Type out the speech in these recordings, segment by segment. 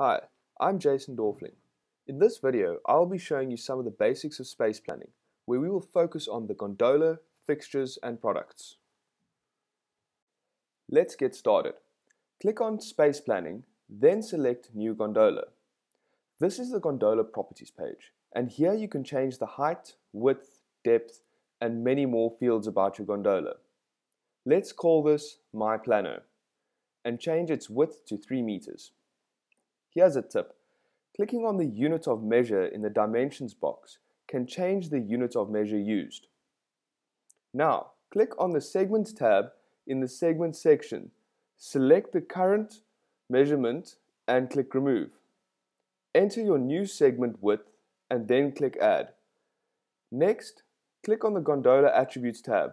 Hi, I'm Jason Dorfling. In this video, I'll be showing you some of the basics of space planning, where we will focus on the gondola, fixtures, and products. Let's get started. Click on Space Planning, then select New Gondola. This is the Gondola Properties page, and here you can change the height, width, depth, and many more fields about your gondola. Let's call this My Plano, and change its width to 3 meters. Here's a tip. Clicking on the unit of measure in the dimensions box can change the unit of measure used. Now, click on the segment tab in the segment section. Select the current measurement and click remove. Enter your new segment width and then click add. Next, click on the gondola attributes tab.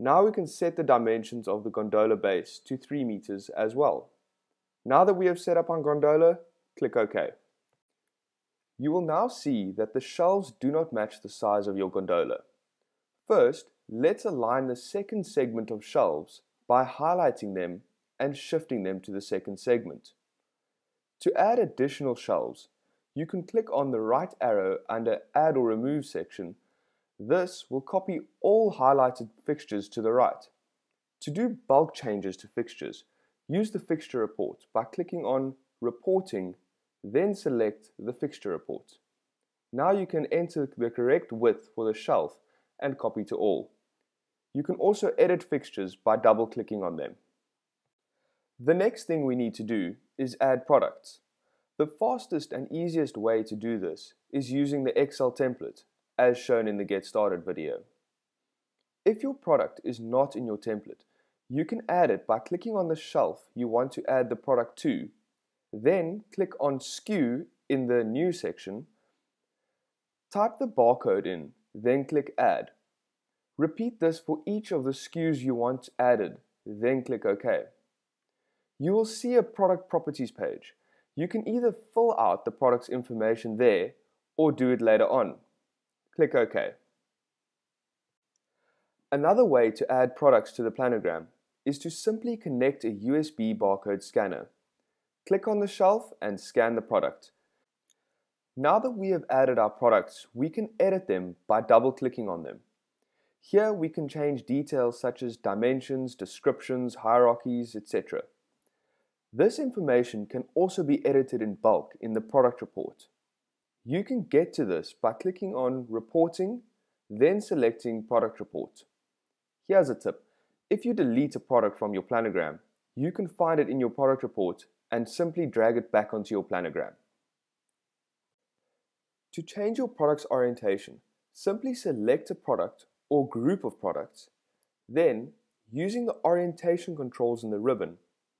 Now we can set the dimensions of the gondola base to 3 meters as well. Now that we have set up our gondola, click OK. You will now see that the shelves do not match the size of your gondola. First, let's align the second segment of shelves by highlighting them and shifting them to the second segment. To add additional shelves, you can click on the right arrow under Add or Remove section. This will copy all highlighted fixtures to the right. To do bulk changes to fixtures, use the fixture report by clicking on Reporting, then select the fixture report. Now you can enter the correct width for the shelf and copy to all. You can also edit fixtures by double-clicking on them. The next thing we need to do is add products. The fastest and easiest way to do this is using the Excel template, as shown in the Get Started video. If your product is not in your template, you can add it by clicking on the shelf you want to add the product to, then click on SKU in the New section, type the barcode in, then click Add. Repeat this for each of the SKUs you want added, then click OK. You will see a product properties page. You can either fill out the product's information there or do it later on. Click OK. Another way to add products to the planogram is to simply connect a USB barcode scanner. Click on the shelf and scan the product. Now that we have added our products, we can edit them by double-clicking on them. Here we can change details such as dimensions, descriptions, hierarchies, etc. This information can also be edited in bulk in the product report. You can get to this by clicking on Reporting, then selecting Product Report. Here's a tip. If you delete a product from your planogram, you can find it in your product report and simply drag it back onto your planogram. To change your product's orientation, simply select a product or group of products. Then, using the orientation controls in the ribbon,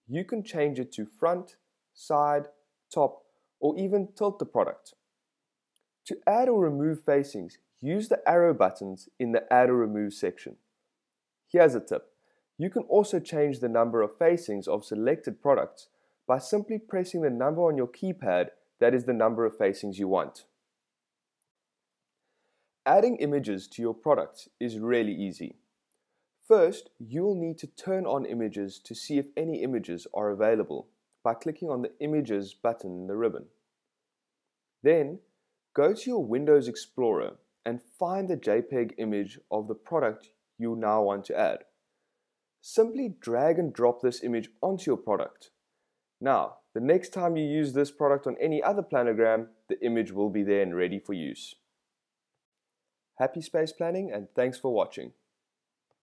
you can change it to front, side, top, or even tilt the product. To add or remove facings, use the arrow buttons in the Add or Remove section. Here's a tip. You can also change the number of facings of selected products by simply pressing the number on your keypad that is the number of facings you want. Adding images to your products is really easy. First, you will need to turn on images to see if any images are available by clicking on the Images button in the ribbon. Then, go to your Windows Explorer and find the JPEG image of the product you now want to add. Simply drag and drop this image onto your product. Now, the next time you use this product on any other planogram, the image will be there and ready for use. Happy space planning, and thanks for watching.